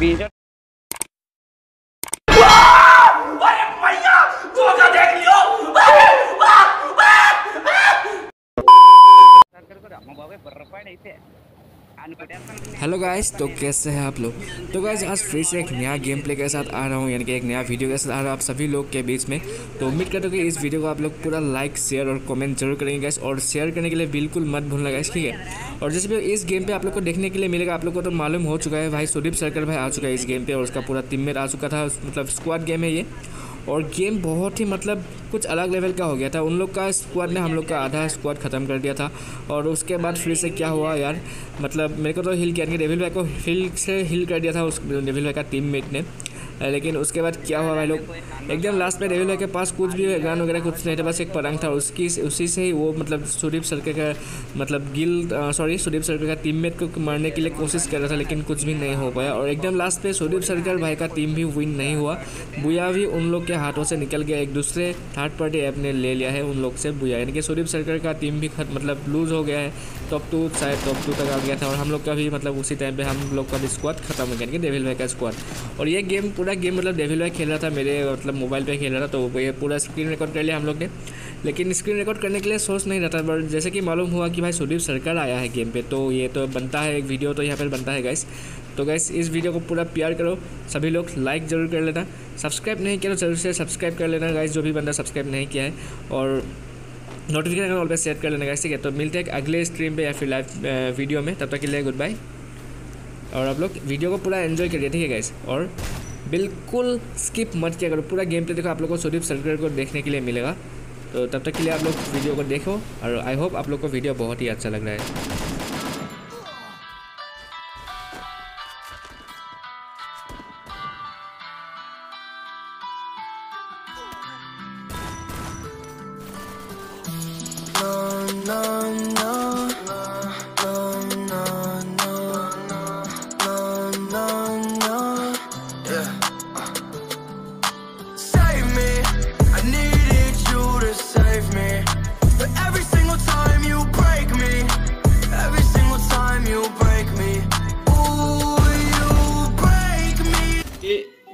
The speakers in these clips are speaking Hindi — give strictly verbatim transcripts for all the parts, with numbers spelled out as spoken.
स्क्रीनशॉट। हेलो गाइस, तो कैसे हैं आप लोग। तो गाइस आज फिर से एक नया गेम प्ले के साथ आ रहा हूँ, यानी कि एक नया वीडियो के साथ आ रहा हूँ आप सभी लोग के बीच में। तो उम्मीद करता हूँ कि इस वीडियो को आप लोग पूरा लाइक शेयर और कमेंट जरूर करेंगे गाइस, और शेयर करने के लिए बिल्कुल मत भूलना गाइस, ठीक है। और जैसे भी इस गेम पे आप लोग को देखने के लिए मिलेगा, आप लोग को तो मालूम हो चुका है भाई, सुदीप सरकार भाई आ चुका है इस गेम पर और उसका पूरा टीममेट आ चुका था। मतलब स्क्वाड गेम है ये, और गेम बहुत ही मतलब कुछ अलग लेवल का हो गया था। उन लोग का स्क्वाड ने हम लोग का आधा स्क्वाड ख़त्म कर दिया था। और उसके बाद फिर से क्या हुआ यार, मतलब मेरे को तो हिल किया, डेविल भाई को हिल से हिल कर दिया था उस डेविल भाई का टीममेट ने। लेकिन उसके बाद क्या हुआ भाई लोग, एकदम लास्ट में डेविल भाई के पास कुछ भी गान वगैरह कुछ नहीं था, बस एक पलंग था, उसकी उसी से ही वो मतलब सुदीप सरकार का मतलब गिल सॉरी सुदीप सरकार का टीममेट को मारने के लिए कोशिश कर रहा था, लेकिन कुछ भी नहीं हो पाया। और एकदम लास्ट पे सुदीप सरकार भाई का टीम भी विन नहीं हुआ, बुया भी उन लोग के हाथों से निकल गया, एक दूसरे थर्ड पार्टी ऐप ने ले लिया है उन लोग से बुया, यानी कि सुदीप सरकार का टीम भी मतलब लूज़ हो गया है, टॉप टू शायद टॉप टू तक आ गया था। और हम लोग का भी मतलब उसी टाइम पर हम लोग का भी स्क्वाड खत्म हो गया, यानी कि डेविल भाई का स्क्वाड। और ये गेम पूरा गेम मतलब डेविल भाई खेल रहा था, मेरे मतलब मोबाइल पे खेल रहा था, तो ये पूरा स्क्रीन रिकॉर्ड कर लिया हम लोग ने। लेकिन स्क्रीन रिकॉर्ड करने के लिए सोर्स नहीं रहता, बट जैसे कि मालूम हुआ कि भाई सुदीप सरकार आया है गेम पे, तो ये तो बनता है एक वीडियो तो यहाँ पर बनता है गाइस। तो गाइस इस वीडियो को पूरा प्यार करो सभी लोग, लाइक ज़रूर कर लेना, सब्सक्राइब नहीं किया तो जरूर से सब्सक्राइब कर लेना गाइस, जो भी बंदा सब्सक्राइब नहीं किया है, और नोटिफिकेशन ऑल पे सेट कर लेना गाइस, ठीक है। तो मिलते हैं अगले स्ट्रीम पर या फिर लाइव वीडियो में, तब तक के लिए गुड बाय, और आप लोग वीडियो को पूरा एन्जॉय करिए, ठीक है गाइस। और बिल्कुल स्किप मत किया करो, पूरा गेम प्ले देखो, आप लोग को सुदीप सरकार को देखने के लिए मिलेगा। तो तब तक के लिए आप लोग वीडियो को देखो, और आई होप आप लोग को वीडियो बहुत ही अच्छा लग रहा है।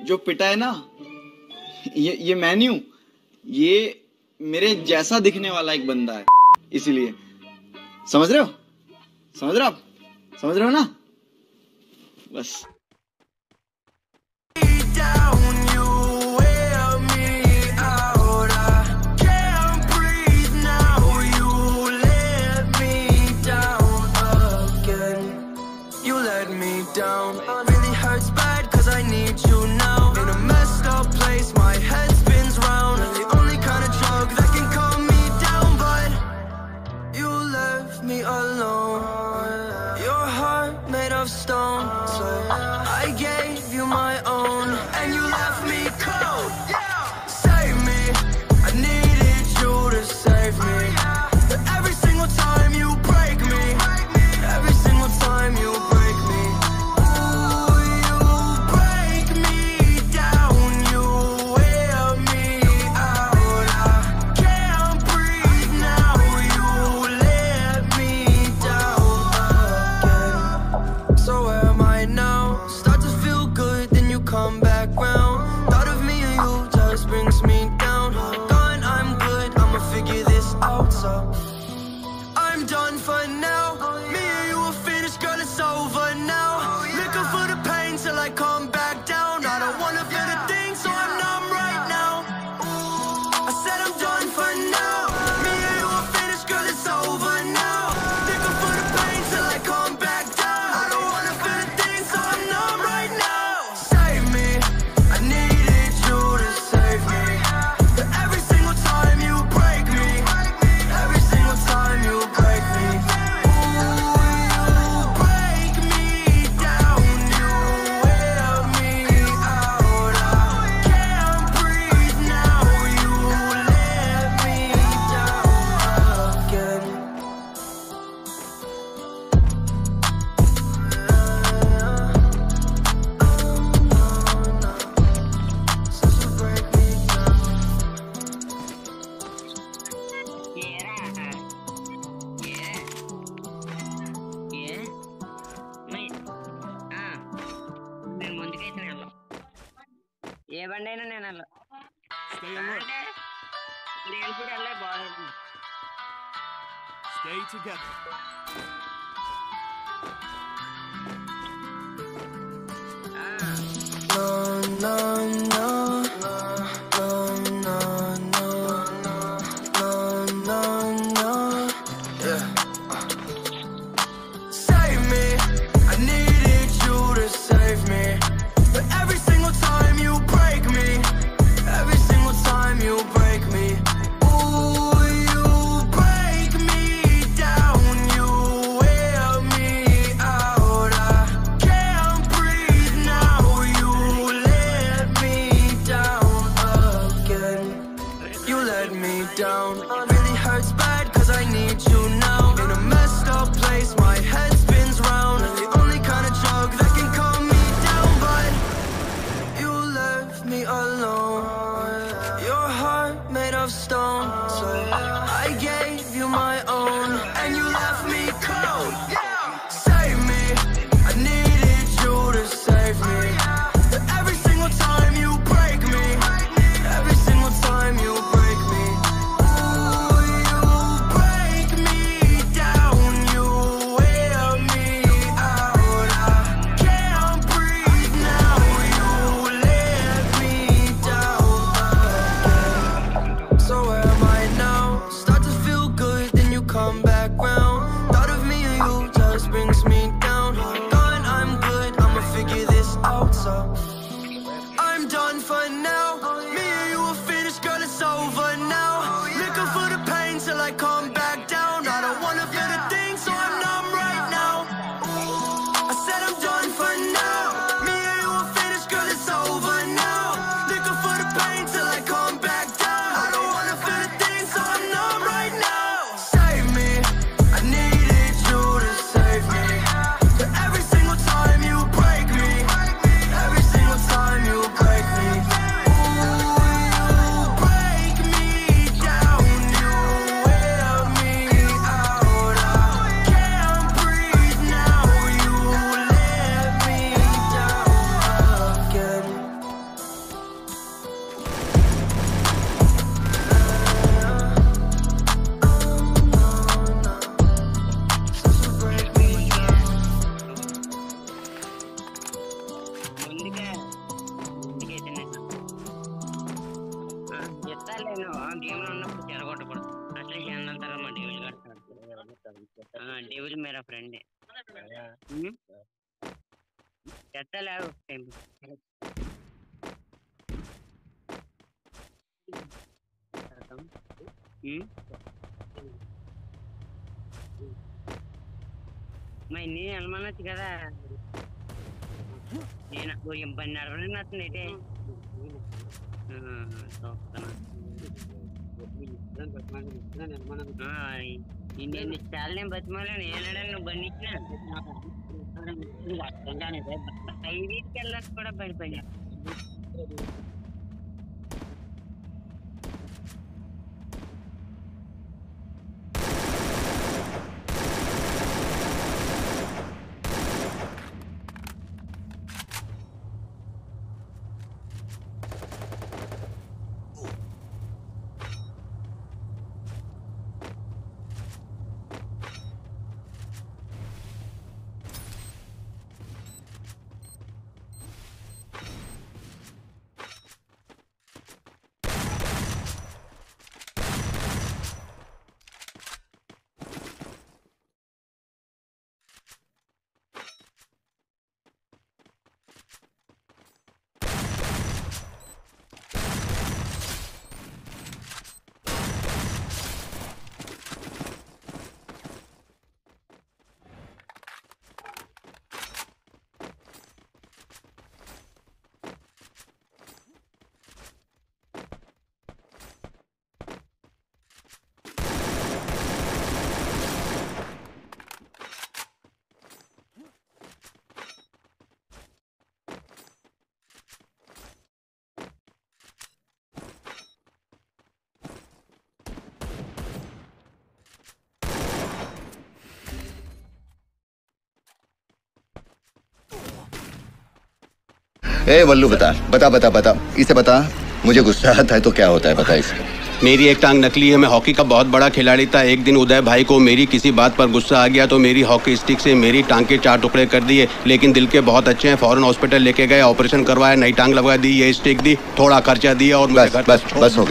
जो पिटा है ना ये ये मेन्यू, ये मेरे जैसा दिखने वाला एक बंदा है, इसीलिए समझ रहे हो, समझ रहे हो आप, समझ रहे हो ना, बस। Me alone, your heart made of stone. So ఏవండైనా నేను అలా Stay together. No, no, no, no, no, no, no, no, no, yeah. Save me, I needed you to save me. But every single time you break me, every single time you break me. ए वल्लू बता बता बता बता इसे बता मुझे गुस्सा आता है तो क्या होता है बता इसे। मेरी एक टांग नकली है, मैं हॉकी का बहुत बड़ा खिलाड़ी था। एक दिन उदय भाई को मेरी किसी बात पर गुस्सा आ गया तो मेरी हॉकी स्टिक से मेरी टांग के चार टुकड़े कर दिए। लेकिन दिल के बहुत अच्छे हैं, फौरन हॉस्पिटल लेके गए, ऑपरेशन करवाया, नई टांग लगा दी, ये स्टिक दी, थोड़ा खर्चा दिया और बस बस बस हो गया।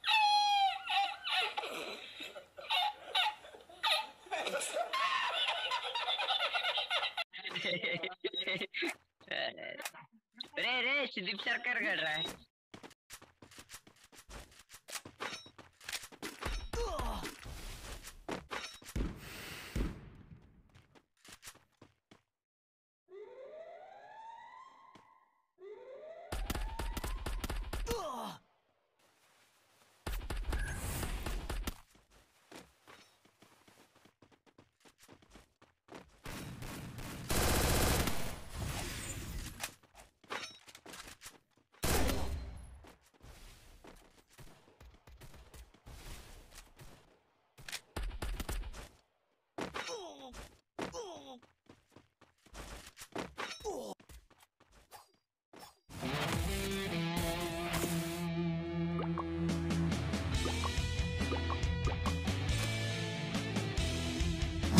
अरे रे रे सुदीप सरकार कर रहा है।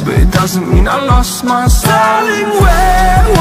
But it doesn't mean I lost my styling way.